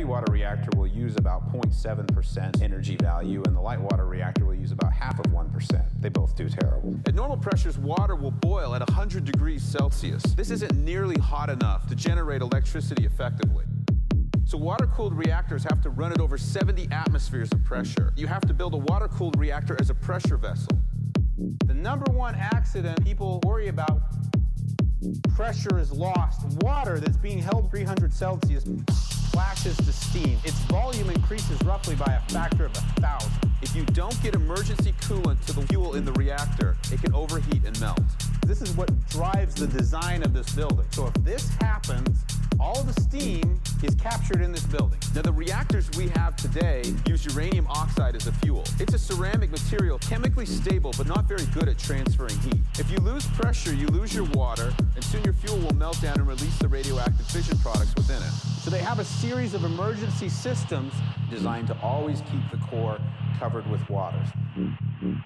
heavy water reactor will use about 0.7% energy value, and the light water reactor will use about half of 1%. They both do terrible. At normal pressures, water will boil at 100 degrees Celsius. This isn't nearly hot enough to generate electricity effectively. So water-cooled reactors have to run at over 70 atmospheres of pressure. You have to build a water-cooled reactor as a pressure vessel. The number one accident people worry about: pressure is lost. Water that's being held 300 Celsius flashes to steam. Its volume increases roughly by a factor of 1,000. If you don't get emergency coolant to the fuel in the reactor, it can overheat and melt. This is what drives the design of this building. So if this happens, all the steam is captured in this building. Now, the reactors we have today use uranium oxide as a fuel. It's a ceramic material, chemically stable, but not very good at transferring heat. If you lose pressure, you lose your water, and soon your fuel will melt down and release the radioactive fission products within it. So they have a series of emergency systems designed to always keep the core covered with water.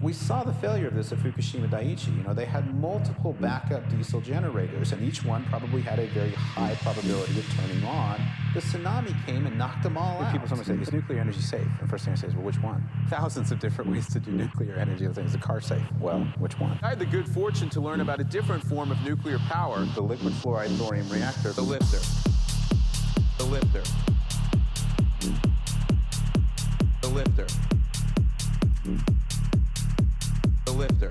We saw the failure of this at Fukushima Daiichi. You know, they had multiple backup diesel generators, and each one probably had a very high probability of turning on. The tsunami came and knocked them all out. People sometimes say, is nuclear energy safe? And first thing I say is, well, which one? Thousands of different ways to do nuclear energy. The thing is, the car safe? Well, which one? I had the good fortune to learn about a different form of nuclear power. The liquid fluoride thorium reactor. The lifter. The lifter. The lifter. The lifter.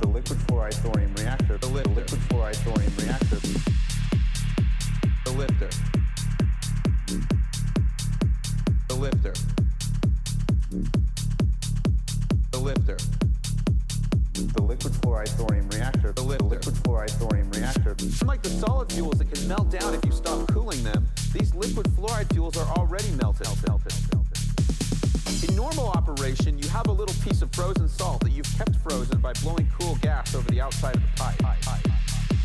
The liquid fluoride thorium reactor. The liquid fluoride thorium reactor. The lifter. The lifter. The lifter. The liquid fluoride thorium reactor. The liquid fluoride thorium reactor. Unlike the solid fuels that can melt down if you stop cooling them, these liquid fluoride fuels are already melted. In normal operation, you have a little piece of frozen salt that you've kept frozen by blowing cool gas over the outside of the pipe.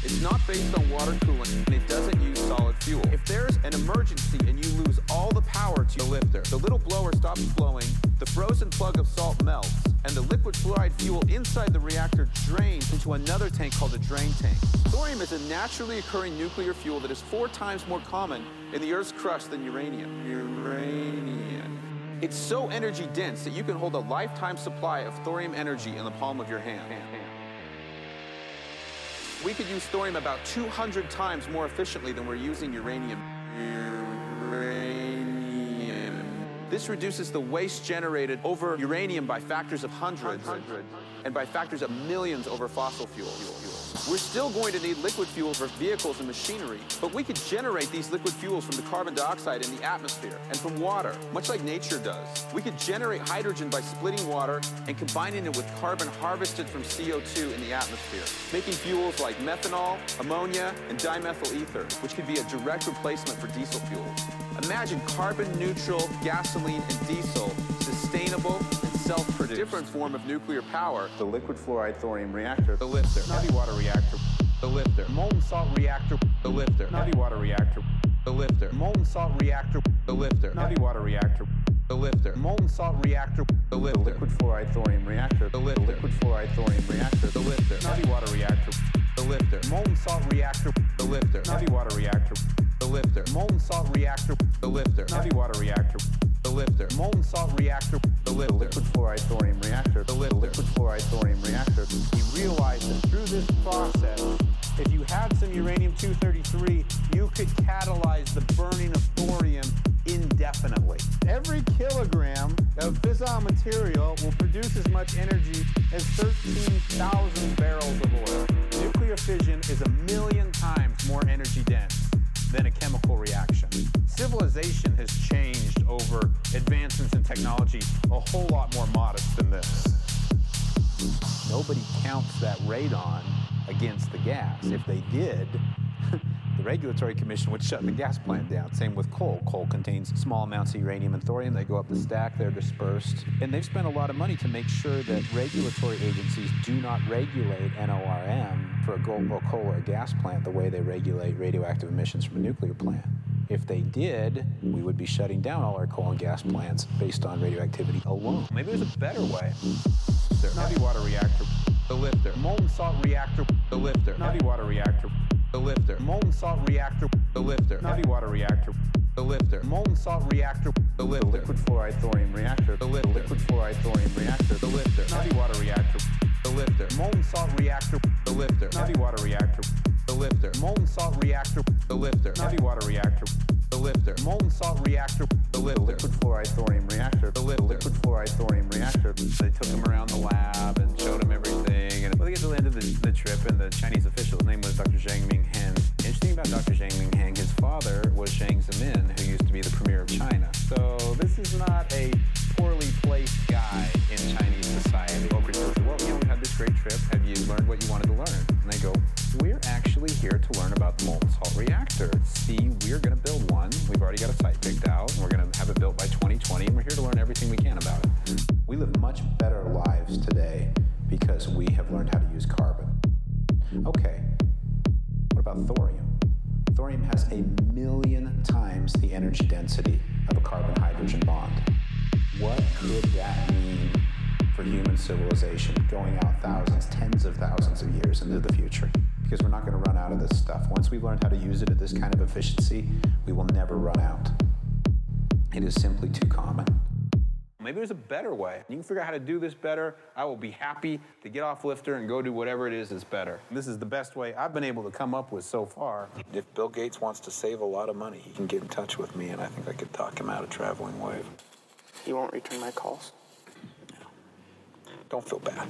It's not based on water coolant, and it doesn't use solid fuel. If there's an emergency and you lose all the power to the lifter, the little blower stops blowing, the frozen plug of salt melts, and the liquid fluoride fuel inside the reactor drains into another tank called a drain tank. Thorium is a naturally occurring nuclear fuel that is 4 times more common in the Earth's crust than uranium. It's so energy dense that you can hold a lifetime supply of thorium energy in the palm of your hand. We could use thorium about 200 times more efficiently than we're using uranium. This reduces the waste generated over uranium by factors of hundreds and by factors of millions over fossil fuels. We're still going to need liquid fuels for vehicles and machinery, but we could generate these liquid fuels from the carbon dioxide in the atmosphere and from water, much like nature does. We could generate hydrogen by splitting water and combining it with carbon harvested from CO2 in the atmosphere, making fuels like methanol, ammonia, and dimethyl ether, which could be a direct replacement for diesel fuels. Imagine carbon-neutral gasoline and diesel, sustainable and self-produced. Different form of nuclear power. The liquid fluoride thorium reactor. The lifter. Heavy water reactor. The lifter. Molten salt reactor. The lifter. Heavy water reactor. The lifter. Molten salt reactor. The lifter. Heavy water reactor. The lifter. Molten salt reactor. The lifter. Liquid fluoride thorium reactor. The lifter. Liquid fluoride thorium reactor. The lifter. Heavy water reactor. The lifter. Molten salt reactor. The lifter. Heavy water reactor. The lifter. Molten salt reactor. The lifter. Heavy water reactor. The lifter. Molten salt reactor. The lifter. Liquid fluoride thorium reactor. The lifter. Liquid fluoride thorium reactor. We realized that through this process, if you had some uranium-233, you could catalyze the burning of thorium indefinitely. Every kilogram of fissile material will produce as much energy as 13,000 barrels of oil. Nuclear fission is 1,000,000 times more energy dense than a chemical reaction. Civilization has changed over advancements in technology a whole lot more modest than this. Nobody counts that radon against the gas. If they did, the Regulatory Commission would shut the gas plant down. Same with coal. Coal contains small amounts of uranium and thorium. They go up the stack, they're dispersed. And they've spent a lot of money to make sure that regulatory agencies do not regulate NORM for a coal or a gas plant the way they regulate radioactive emissions from a nuclear plant. If they did, we would be shutting down all our coal and gas plants based on radioactivity alone. Maybe there's a better way. There's heavy water reactor. The lifter. Molten salt reactor. The lifter. Heavy water reactor. The lifter. Molten salt reactor. The lifter. Heavy water reactor. the lifter, molten salt reactor, the lifter, liquid fluoride thorium reactor, the lifter, liquid fluoride thorium reactor, the lifter, heavy water reactor, the lifter, molten salt reactor, the lifter, heavy water reactor, the lifter, molten salt reactor, the lifter, heavy water reactor, the lifter, molten salt reactor, the lifter, liquid fluoride thorium reactor, the lifter, liquid fluoride thorium reactor. They took him around the lab and showed him everything, and well, they get to the end of the trip, and the Chinese official's name was Dr. Zhang Mingheng. Interesting about Dr. Zhang Mingheng, his father was Jiang Zemin, who used to be the premier of China. So this is not a poorly placed guy in Chinese society. Well, you had this great trip. Have you learned what you wanted to learn? And they go, we're actually here to learn about the molten salt reactor. See, we're going to build one. We've already got a site picked out, and we're going to have it built by 2020, and we're here to learn everything we can about it. We live much better lives today because we have learned how to use carbon. Okay. What about thorium? Thorium has 1,000,000 times the energy density of a carbon-hydrogen bond. What could that mean for human civilization going out thousands, tens of thousands of years into the future? Because we're not going to run out of this stuff. Once we've learned how to use it at this kind of efficiency, we will never run out. It is simply too common. Maybe there's a better way. You can figure out how to do this better. I will be happy to get off Lifter and go do whatever it is that's better. This is the best way I've been able to come up with so far. If Bill Gates wants to save a lot of money, he can get in touch with me, and I think I could talk him out of Traveling Wave. You won't return my calls? No. Don't feel bad.